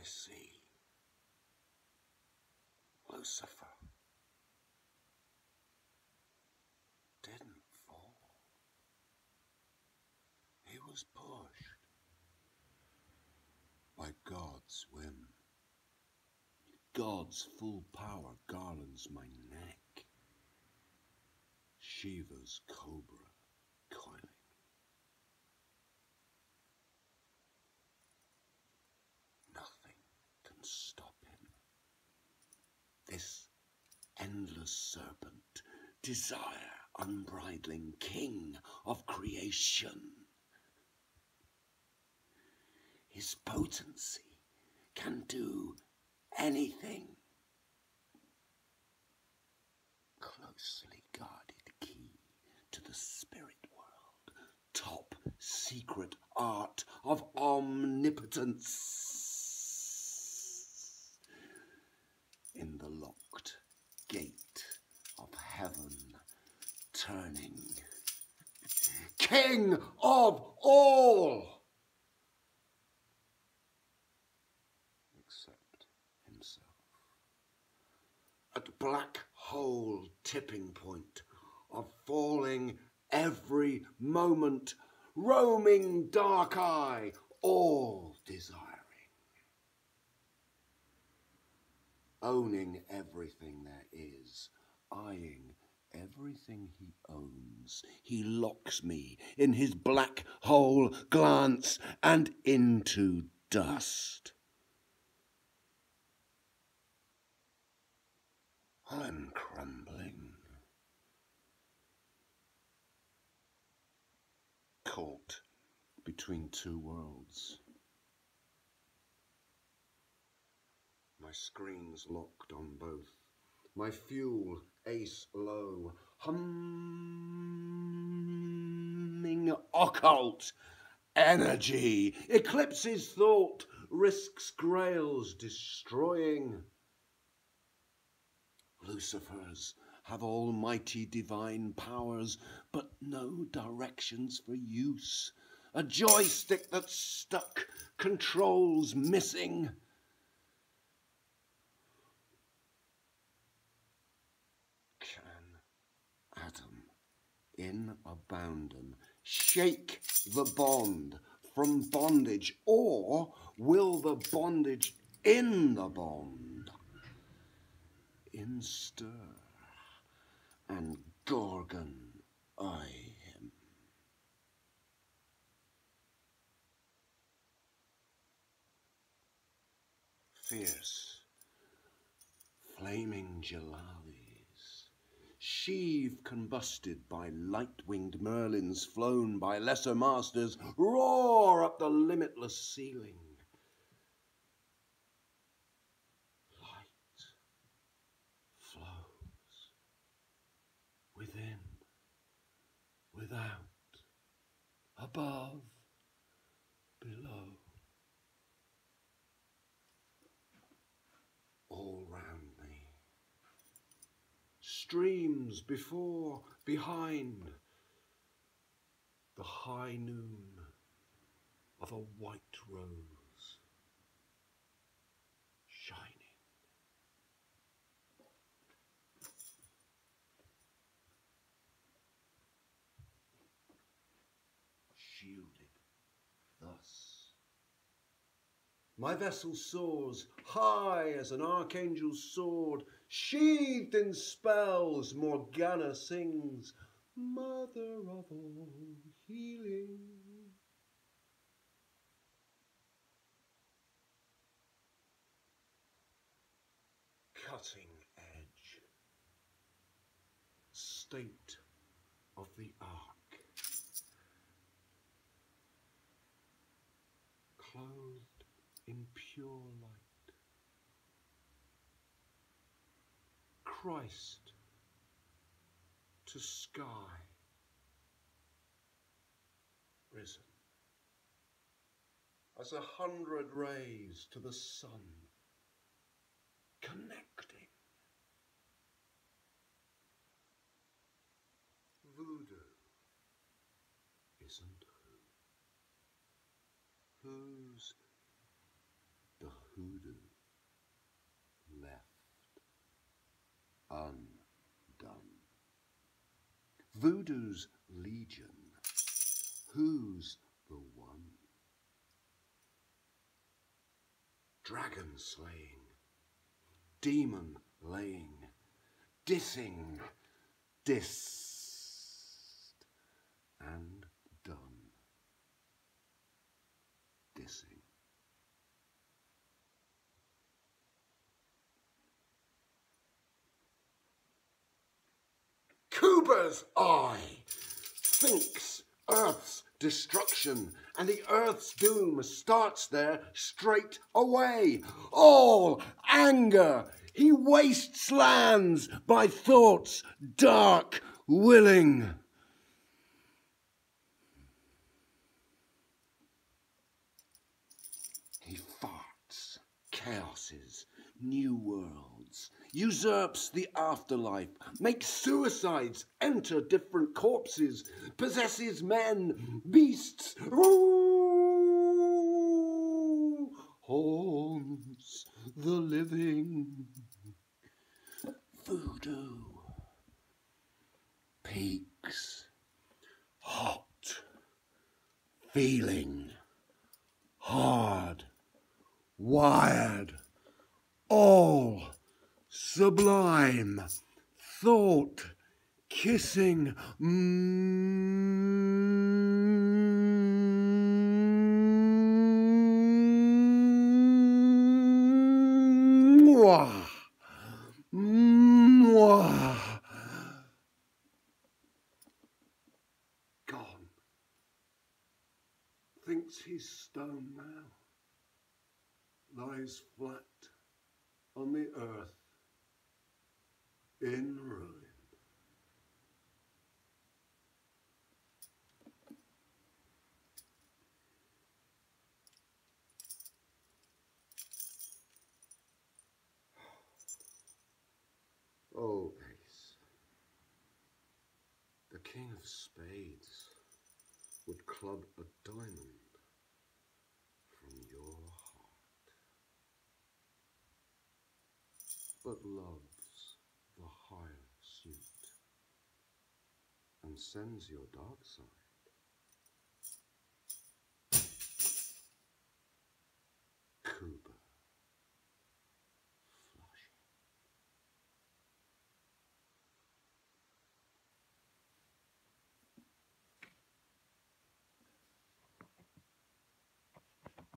I see. Lucifer didn't fall. He was pushed by God's whim. God's full power garlands my neck. Shiva's cobra coiling. Nothing can stop him. This endless serpent, desire unbridling, king of creation. His potency can do anything. Closely guarded key to the spirit world. Top secret art of omnipotence. In the locked gate of heaven turning. King of all. Except himself. At black hole tipping point of falling every moment, roaming dark eye, all desiring. Owning everything there is, eyeing everything he owns, he locks me in his black hole glance and into dust. I'm crumbling. Caught between two worlds. My screen's locked on both. My fuel ace low. Humming occult energy. Eclipses thought. Risks grails destroying. Lucifers have almighty divine powers, but no directions for use. A joystick that's stuck, controls missing. Can Adam, in abandon, shake the bond from bondage, or will the bondage in the bond? In stir, and Gorgon eye him. Fierce, flaming Jalalis, sheave combusted by light-winged Merlins flown by lesser masters, roar up the limitless ceiling. Flows within, without, above, below. All round me, streams before, behind, the high noon of a white rose, shining. Shielded thus. My vessel soars high as an archangel's sword, sheathed in spells, Morganna sings, Mother of all healing. Cutting edge, state of the art. Clothed in pure light. Christ to sky risen. As 100 rays to the sun connecting. Voodoo isn't whose the who. hoodoo left undone. Voodoo's legion, who's the one? Dragon slaying, demon laying, dissing, dissed and done. Dissing. Kuba's eye thinks Earth's destruction and the Earth's doom starts there straight away. All anger, he wastes lands by thoughts dark willing. He farts chaoses, new worlds, usurps the afterlife, makes suicides, enter different corpses, possesses men, beasts, ooh, haunts the living. Voodoo peaks, hot, feeling, hard, wired, all sublime, thought, kissing, mwah. Gone. Thinks he's stone now. Lies flat on the earth, in ruin. Oh, Ace, the King of Spades would club a diamond from your heart, but love sends your dark side. Kuba.